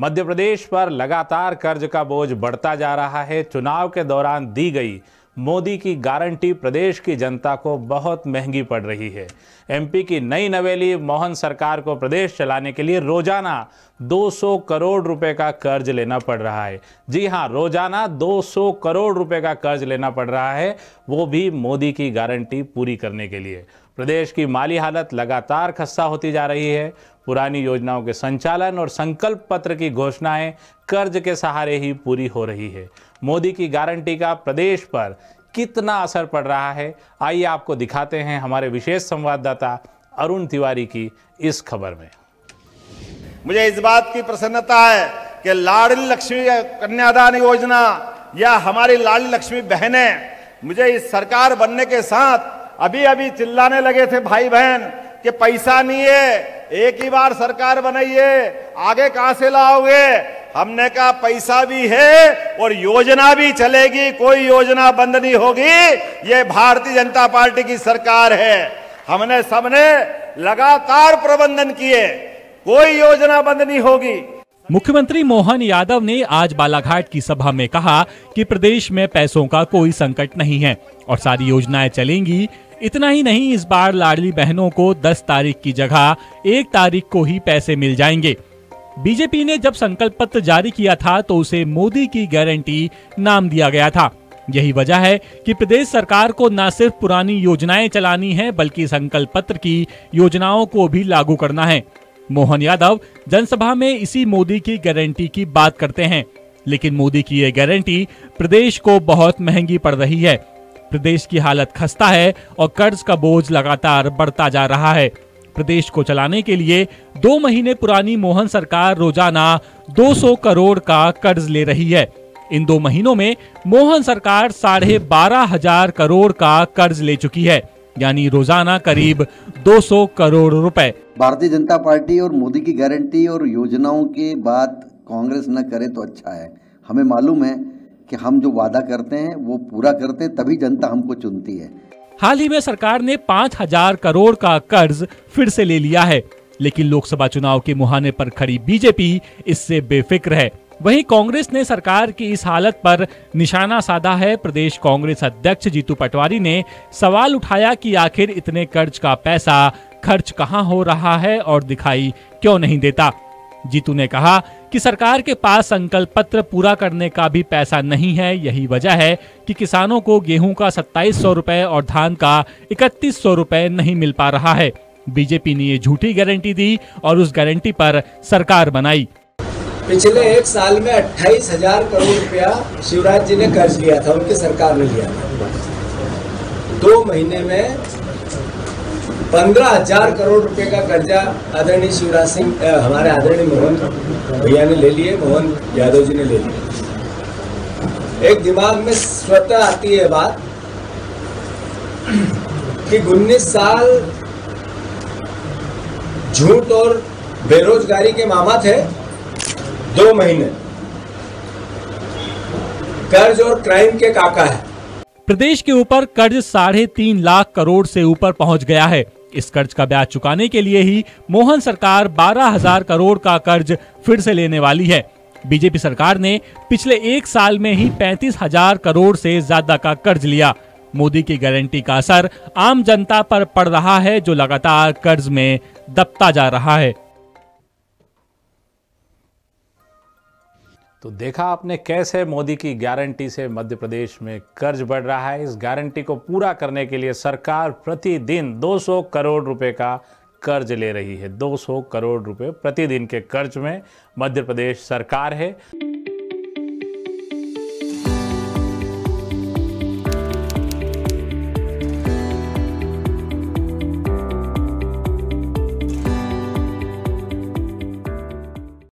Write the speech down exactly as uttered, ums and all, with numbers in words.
मध्य प्रदेश पर लगातार कर्ज का बोझ बढ़ता जा रहा है। चुनाव के दौरान दी गई मोदी की गारंटी प्रदेश की जनता को बहुत महंगी पड़ रही है। एमपी की नई नवेली मोहन सरकार को प्रदेश चलाने के लिए रोजाना दो सौ करोड़ रुपए का कर्ज लेना पड़ रहा है। जी हां, रोजाना दो सौ करोड़ रुपए का कर्ज लेना पड़ रहा है, वो भी मोदी की गारंटी पूरी करने के लिए। प्रदेश की माली हालत लगातार खस्सा होती जा रही है। पुरानी योजनाओं के संचालन और संकल्प पत्र की घोषणाएं कर्ज के सहारे ही पूरी हो रही है। मोदी की गारंटी का प्रदेश पर कितना असर पड़ रहा है, आइए आपको दिखाते हैं हमारे विशेष संवाददाता अरुण तिवारी की इस खबर में। मुझे इस बात की प्रसन्नता है कि लाडली लक्ष्मी कन्यादान योजना या हमारी लाडली लक्ष्मी बहनें, मुझे इस सरकार बनने के साथ अभी अभी चिल्लाने लगे थे भाई बहन कि पैसा नहीं है, एक ही बार सरकार बनाइए, आगे कहां से लाओगे। हमने कहा पैसा भी है और योजना भी चलेगी, कोई योजना बंद नहीं होगी, ये भारतीय जनता पार्टी की सरकार है। हमने सबने लगातार प्रबंधन किए, कोई योजना बंद नहीं होगी। मुख्यमंत्री मोहन यादव ने आज बालाघाट की सभा में कहा कि प्रदेश में पैसों का कोई संकट नहीं है और सारी योजनाएं चलेंगी। इतना ही नहीं, इस बार लाडली बहनों को दस तारीख की जगह एक तारीख को ही पैसे मिल जाएंगे। बीजेपी ने जब संकल्प पत्र जारी किया था तो उसे मोदी की गारंटी नाम दिया गया था। यही वजह है कि प्रदेश सरकार को न सिर्फ पुरानी योजनाएं चलानी है बल्कि संकल्प पत्र की योजनाओं को भी लागू करना है। मोहन यादव जनसभा में इसी मोदी की गारंटी की बात करते हैं, लेकिन मोदी की ये गारंटी प्रदेश को बहुत महंगी पड़ रही है। प्रदेश की हालत खस्ता है और कर्ज का बोझ लगातार बढ़ता जा रहा है। प्रदेश को चलाने के लिए दो महीने पुरानी मोहन सरकार रोजाना दो सौ करोड़ का कर्ज ले रही है। इन दो महीनों में मोहन सरकार साढ़े बारह हजार करोड़ का कर्ज ले चुकी है, यानी रोजाना करीब दो सौ करोड़ रुपए। भारतीय जनता पार्टी और मोदी की गारंटी और योजनाओं के बाद कांग्रेस न करे तो अच्छा है। हमें मालूम है कि हम जो वादा करते हैं वो पूरा करते हैं, तभी जनता हमको चुनती है। हाल ही में सरकार ने पाँच हजार करोड़ का कर्ज फिर से ले लिया है, लेकिन लोकसभा चुनाव के मुहाने पर खड़ी बीजेपी इससे बेफिक्र है। वहीं कांग्रेस ने सरकार की इस हालत पर निशाना साधा है। प्रदेश कांग्रेस अध्यक्ष जीतू पटवारी ने सवाल उठाया कि आखिर इतने कर्ज का पैसा खर्च कहाँ हो रहा है और दिखाई क्यों नहीं देता। जीतू ने कहा कि सरकार के पास संकल्प पत्र पूरा करने का भी पैसा नहीं है। यही वजह है कि किसानों को गेहूं का सत्ताईस सौ रुपए और धान का इकतीस सौ रुपए नहीं मिल पा रहा है। बीजेपी ने ये झूठी गारंटी दी और उस गारंटी पर सरकार बनाई। पिछले एक साल में अट्ठाईस हजार करोड़ रुपया शिवराज जी ने कर्ज लिया था, उनकी सरकार ने लिया था। दो महीने में पंद्रह हजार करोड़ रुपए का कर्जा आदरणीय शिवराज सिंह हमारे आदरणीय मोहन भैया ने ले लिए, मोहन यादव जी ने ले लिए। एक दिमाग में स्वतः आती है बात कि उन्नीस साल झूठ और बेरोजगारी के मामा थे, दो महीने कर्ज और क्राइम के काका है। प्रदेश के ऊपर कर्ज साढ़े तीन लाख करोड़ से ऊपर पहुंच गया है। इस कर्ज का ब्याज चुकाने के लिए ही मोहन सरकार बारह हजार करोड़ का कर्ज फिर से लेने वाली है। बीजेपी सरकार ने पिछले एक साल में ही पैंतीस हजार करोड़ से ज्यादा का कर्ज लिया। मोदी की गारंटी का असर आम जनता पर पड़ रहा है, जो लगातार कर्ज में दबता जा रहा है। तो देखा आपने कैसे मोदी की गारंटी से मध्य प्रदेश में कर्ज बढ़ रहा है। इस गारंटी को पूरा करने के लिए सरकार प्रतिदिन दो सौ करोड़ रुपए का कर्ज ले रही है। दो सौ करोड़ रुपए प्रतिदिन के कर्ज में मध्य प्रदेश सरकार है।